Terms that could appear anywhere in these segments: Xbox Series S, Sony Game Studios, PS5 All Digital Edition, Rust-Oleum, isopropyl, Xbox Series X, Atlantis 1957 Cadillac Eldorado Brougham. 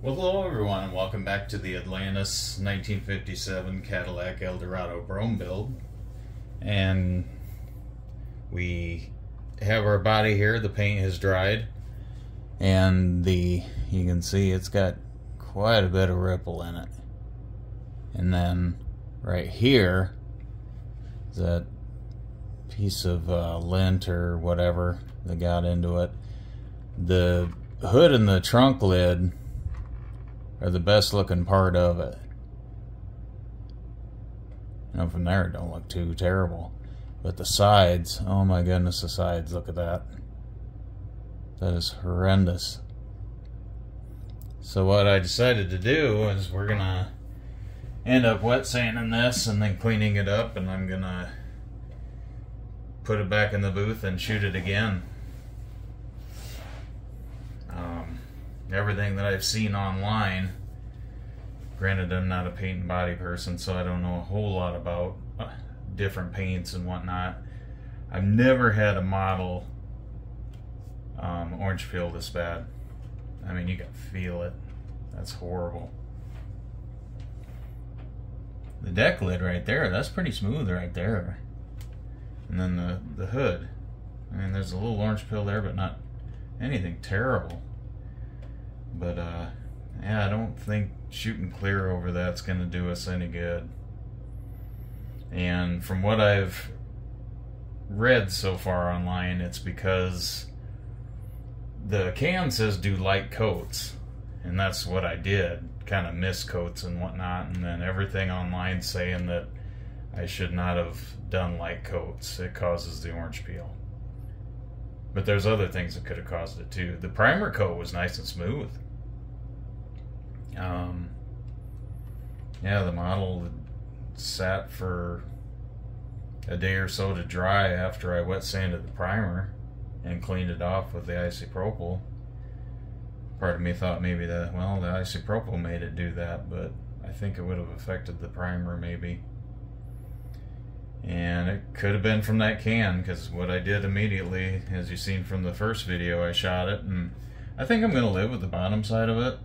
Well, hello everyone, and welcome back to the Atlantis 1957 Cadillac Eldorado Brougham build. And we have our body here. The paint has dried, and you can see it's got quite a bit of ripple in it. And then right here is that piece of lint or whatever that got into it. The hood and the trunk lid are the best looking part of it. And from there, it don't look too terrible. But the sides, oh my goodness, the sides, look at that. That is horrendous. So what I decided to do is we're gonna end up wet sanding this and then cleaning it up, and I'm gonna put it back in the booth and shoot it again. Everything that I've seen online, granted I'm not a paint and body person, so I don't know a whole lot about different paints and whatnot. I've never had a model orange peel this bad. I mean, you can feel it. That's horrible. The deck lid right there, that's pretty smooth right there. And then the hood. I mean, there's a little orange peel there, but not anything terrible. But yeah, I don't think shooting clear over that's gonna do us any good. And from what I've read so far online, it's because the can says do light coats, and that's what I did, kind of missed coats and whatnot, and then everything online saying that I should not have done light coats. It causes the orange peel. But there's other things that could have caused it too. The primer coat was nice and smooth. Yeah, the model sat for a day or so to dry after I wet sanded the primer and cleaned it off with the isopropyl. Part of me thought maybe that, well, the isopropyl made it do that, but I think it would have affected the primer maybe. And it could have been from that can, because what I did immediately, as you've seen from the first video, I shot it, and I think I'm going to live with the bottom side of it.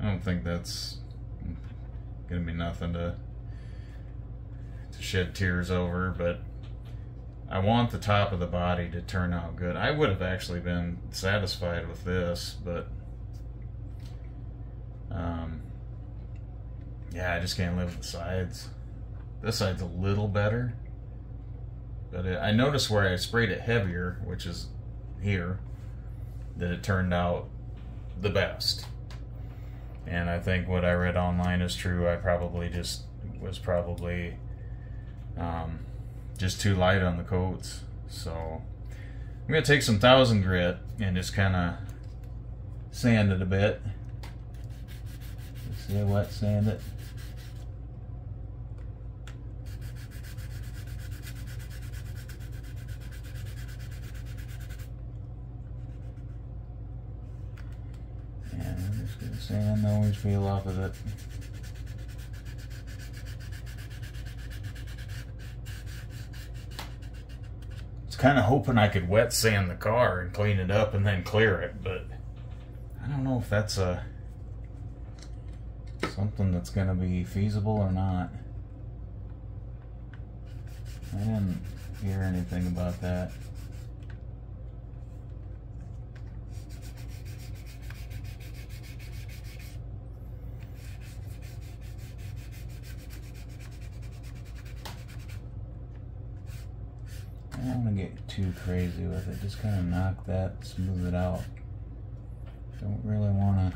I don't think that's going to be nothing to shed tears over, but I want the top of the body to turn out good. I would have actually been satisfied with this, but yeah, I just can't live with the sides. This side's a little better, but I noticed where I sprayed it heavier, which is here, that it turned out the best. And I think what I read online is true. I probably just was just too light on the coats. So I'm gonna take some 1000 grit and just kind of sand it a bit. Let's see, wet sand it. And the orange peel off of it. I was kind of hoping I could wet sand the car and clean it up and then clear it, but I don't know if that's something that's going to be feasible or not. I didn't hear anything about that. I don't want to get too crazy with it. Just kind of knock that, smooth it out. Don't really want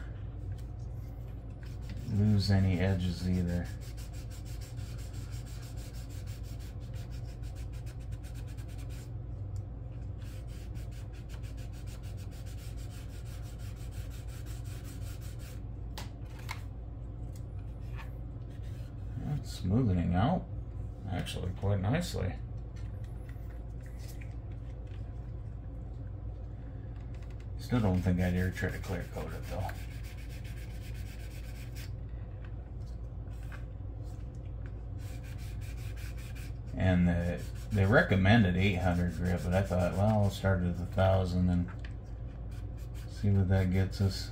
to lose any edges either. That's smoothing out actually quite nicely. I don't think I'd ever try to clear coat it though. And they recommended 800 grit, but I thought, well, we'll start at 1000 and see what that gets us.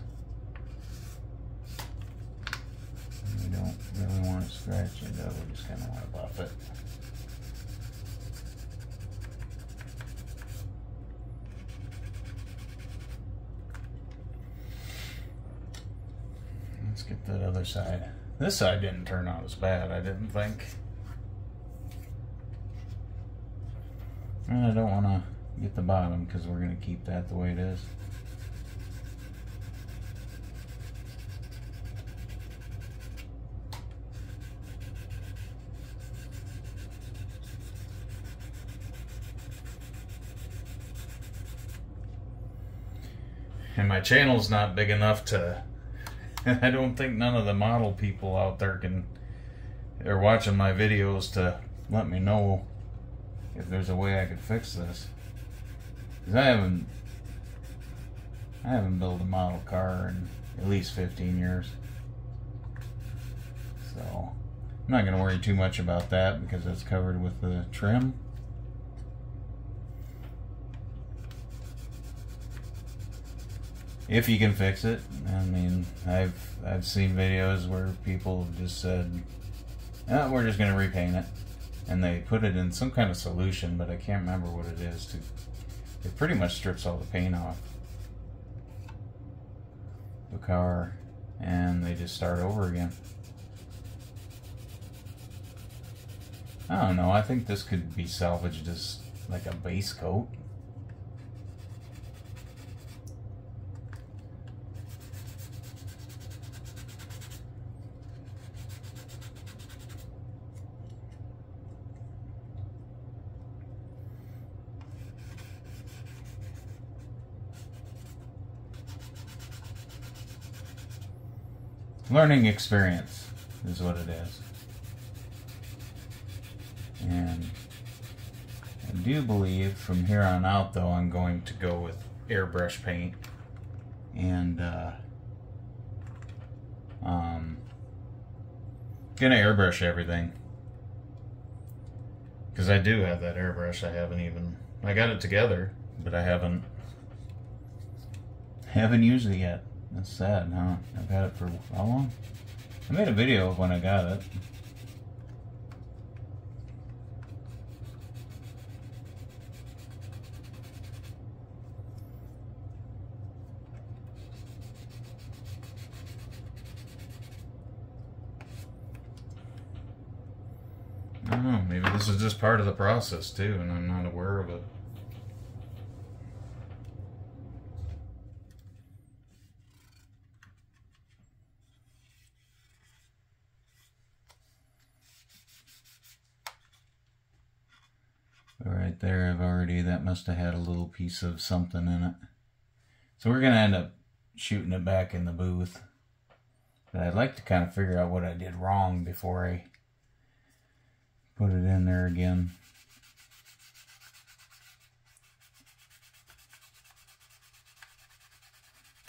this direction, though. We just kind of want to buff it. Let's get that other side. This side didn't turn out as bad, I didn't think. And I don't want to get the bottom because we're going to keep that the way it is. And my channel's not big enough to, I don't think none of the model people out there can, are watching my videos to let me know if there's a way I could fix this. Because I haven't built a model car in at least 15 years. So, I'm not going to worry too much about that because that's covered with the trim. If you can fix it. I mean, I've seen videos where people just said, oh, we're just gonna repaint it. And they put it in some kind of solution, but I can't remember what it is. It pretty much strips all the paint off the car and they just start over again. I don't know, I think this could be salvaged as like a base coat. Learning experience is what it is. And I do believe from here on out, though, I'm going to go with airbrush paint and gonna airbrush everything because I do have that airbrush. I got it together, but I haven't used it yet. That's sad, huh? I've had it for how long? I made a video of when I got it. I don't know, maybe this is just part of the process too, and I'm not aware of it. Right there, that must have had a little piece of something in it. So we're gonna end up shooting it back in the booth. But I'd like to kind of figure out what I did wrong before I put it in there again.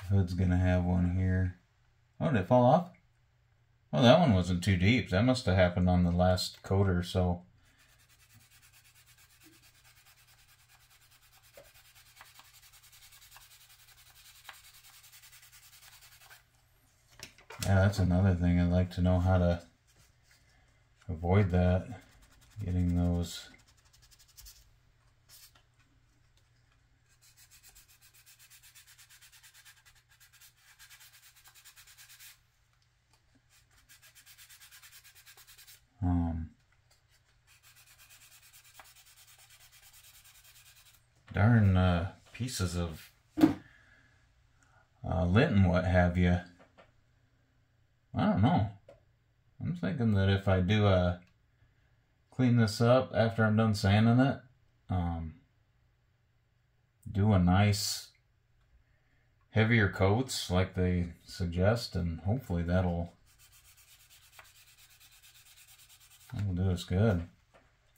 The hood's gonna have one here. Oh, did it fall off? Well, that one wasn't too deep. That must have happened on the last coat or so. Yeah, that's another thing. I'd like to know how to avoid that, getting those darn pieces of lint and what have you. I don't know. I'm thinking that if I do clean this up after I'm done sanding it, do a nice heavier coats like they suggest, and hopefully that'll do us good.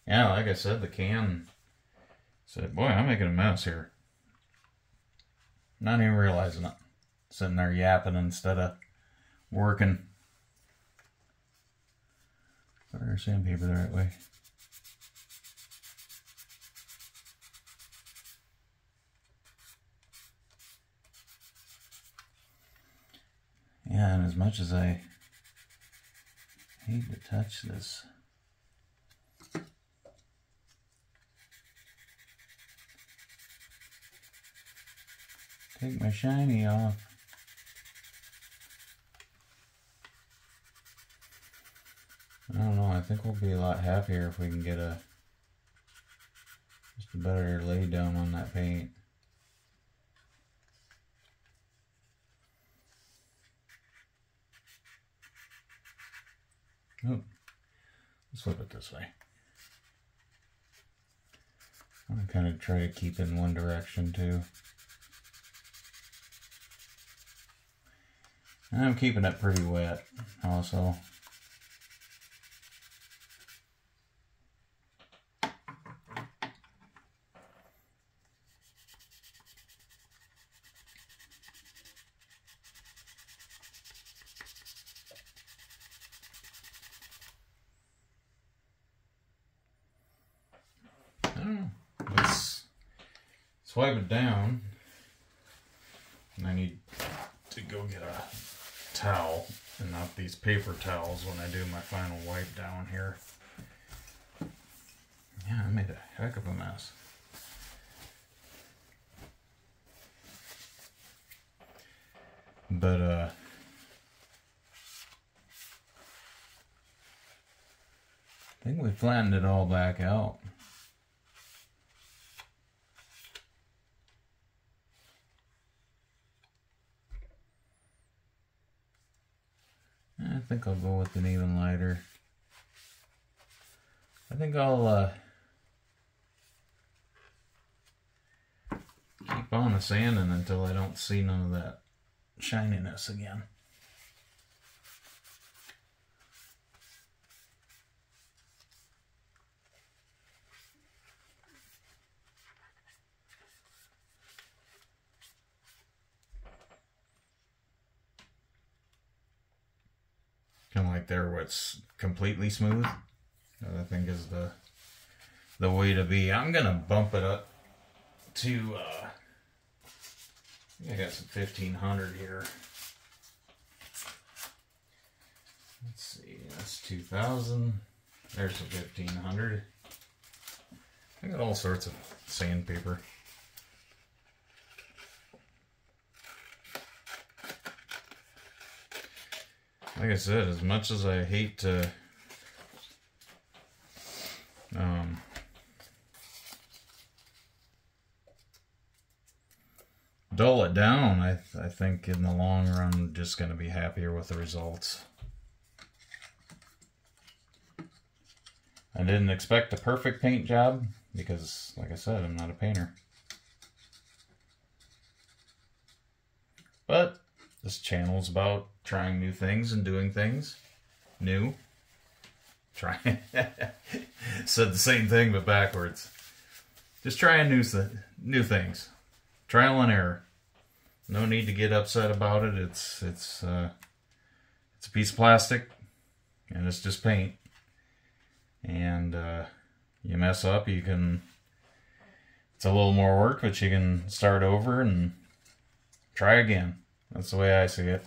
Yeah, like I said, the can said, boy, I'm making a mess here. Not even realizing it. Sitting there yapping instead of working. Put our sandpaper the right way. Yeah, and as much as I hate hate to touch this. Take my shiny off. I don't know, I think we'll be a lot happier if we can get a just a better lay down on that paint. Oh, let's flip it this way. I'm gonna kind of try to keep in one direction too. And I'm keeping it pretty wet also. Swipe it down, and I need to go get a towel, and not these paper towels when I do my final wipe down here. Yeah, I made a heck of a mess. But, I think we flattened it all back out. I think I'll go with an even lighter. I think I'll keep on the sanding until I don't see none of that shininess again. Kind of like there where it's completely smooth. That I think is the way to be. I'm going to bump it up to, I got some 1500 here. Let's see, that's 2000. There's the 1500. I got all sorts of sandpaper. Like I said, as much as I hate to dull it down, I think in the long run I'm just going to be happier with the results. I didn't expect a perfect paint job because, like I said, I'm not a painter. But this channel's about trying new things and doing things new. Trying. Said the same thing but backwards. Just trying new things. Trial and error. No need to get upset about it. It's a piece of plastic, and it's just paint. And you mess up, you can. It's a little more work, but you can start over and try again. That's the way I see it.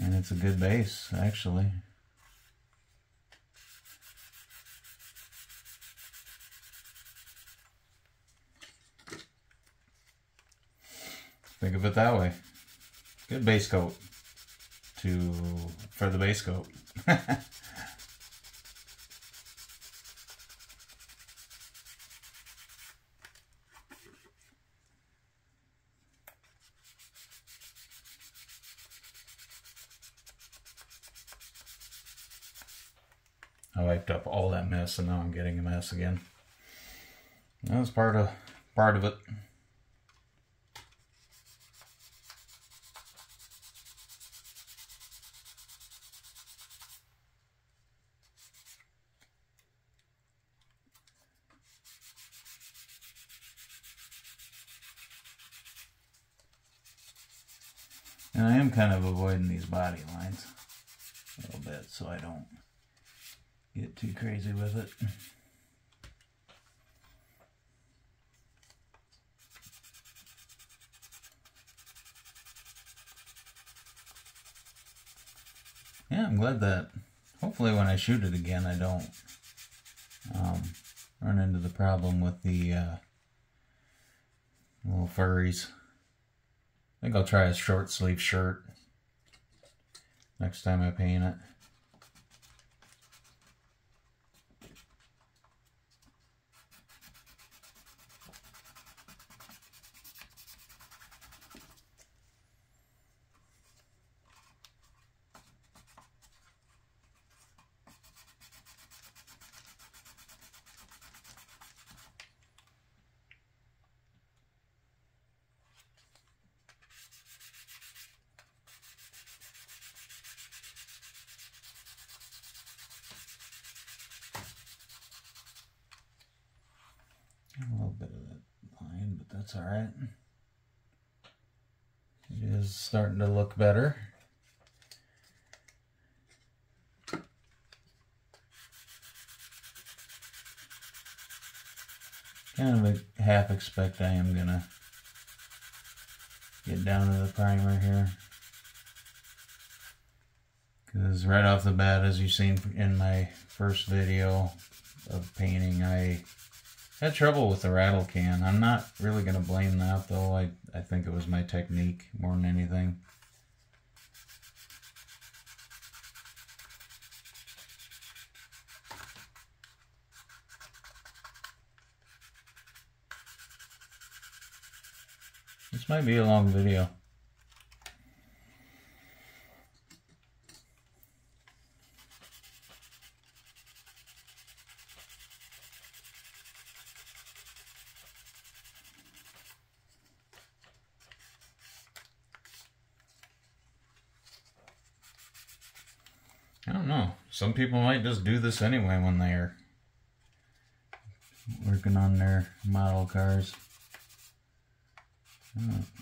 And it's a good base, actually. Think of it that way. Good base coat. For the base coat. I wiped up all that mess, and now I'm getting a mess again. That was part of it. And I am kind of avoiding these body lines a little bit so I don't get too crazy with it. Yeah, I'm glad that hopefully when I shoot it again I don't run into the problem with the little furries. I think I'll try a short sleeve shirt next time I paint it. A little bit of that line, but that's all right. It is starting to look better. Kind of a half expect I am gonna get down to the primer here, because right off the bat, as you've seen in my first video of painting, I had trouble with the rattle can. I'm not really going to blame that though. I think it was my technique more than anything. This might be a long video. I don't know. Some people might just do this anyway when they're working on their model cars.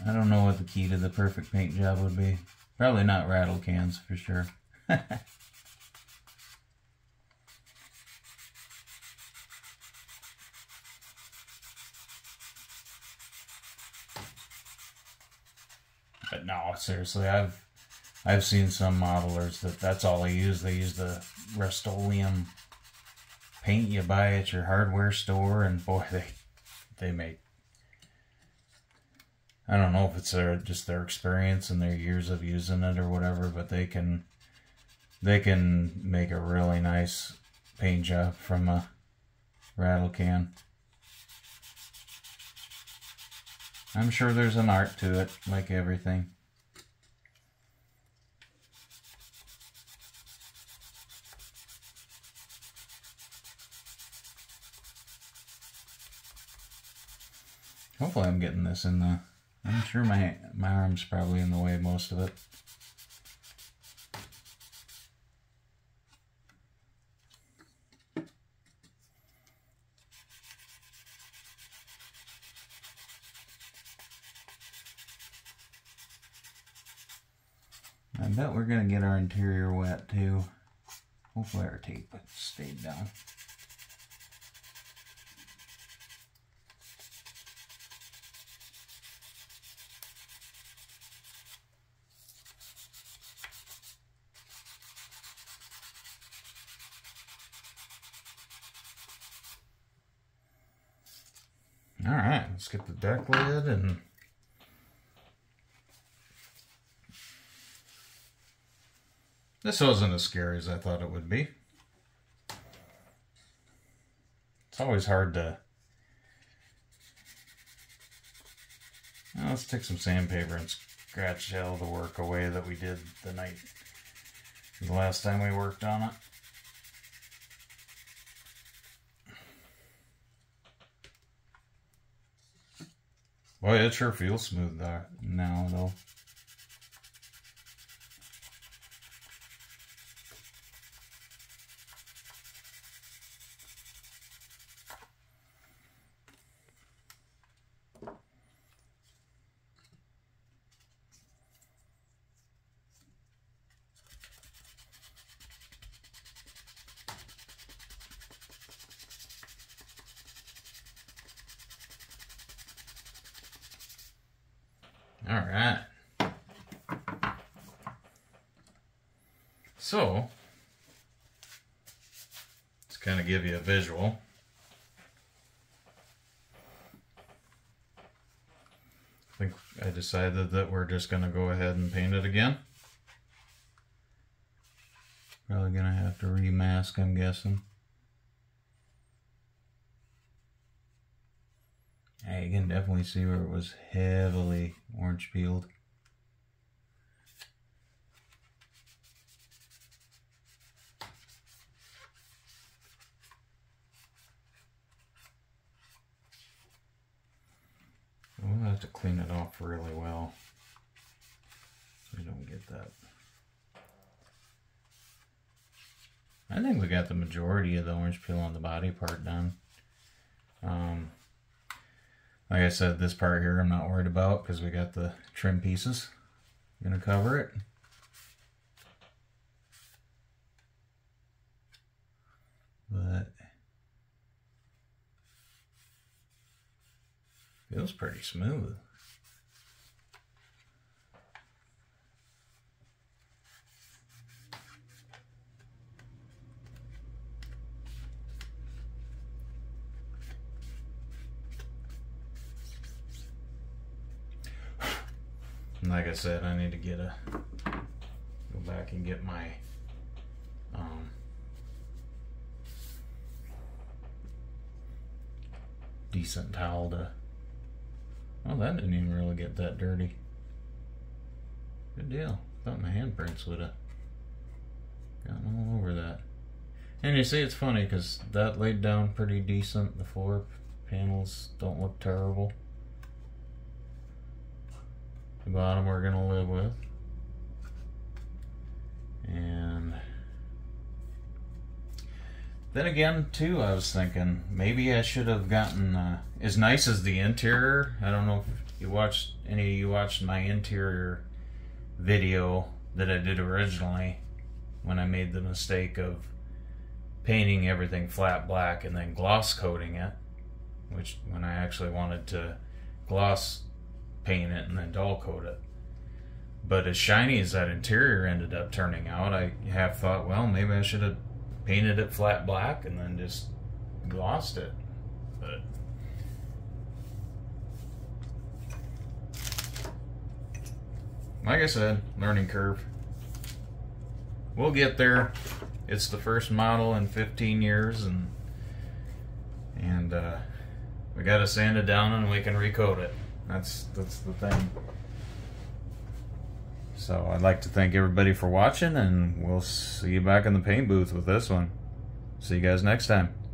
I don't know what the key to the perfect paint job would be. Probably not rattle cans for sure. But no, seriously, I've seen some modelers that that's all they use. They use the Rust-Oleum paint you buy at your hardware store, and boy, they make... I don't know if it's just their experience and their years of using it or whatever, but they can make a really nice paint job from a rattle can. I'm sure there's an art to it, like everything. Hopefully I'm getting this in the... I'm sure my arm's probably in the way of most of it. I bet we're gonna get our interior wet too. Hopefully our tape stayed down. Alright, let's get the deck lid and this wasn't as scary as I thought it would be. It's always hard to... Well, let's take some sandpaper and scratch all the work away that we did the last time we worked on it. Boy, it sure feels smooth now, though. All right. So, just kind of give you a visual. I think I decided that we're just going to go ahead and paint it again. Probably going to have to remask, I'm guessing. Yeah, you can definitely see where it was heavily orange peeled. We'll have to clean it off really well so we don't get that. I think we got the majority of the orange peel on the body part done. Like I said, this part here I'm not worried about because we got the trim pieces. I'm gonna cover it. But feels pretty smooth. Like I said, I need to go back and get my decent towel to. Oh, that didn't even really get that dirty. Good deal. Thought my handprints would have gotten all over that. And you see, it's funny because that laid down pretty decent. The floor panels don't look terrible. The bottom we're gonna live with, and then again too, I was thinking maybe I should have gotten as nice as the interior. I don't know if you watched my interior video that I did originally when I made the mistake of painting everything flat black and then gloss coating it, which when I actually wanted to gloss paint it and then dull coat it. But as shiny as that interior ended up turning out, I have thought, well, maybe I should have painted it flat black and then just glossed it. But like I said, learning curve. We'll get there. It's the first model in 15 years, and we gotta sand it down and we can recoat it. That's the thing. So I'd like to thank everybody for watching, and we'll see you back in the paint booth with this one. See you guys next time.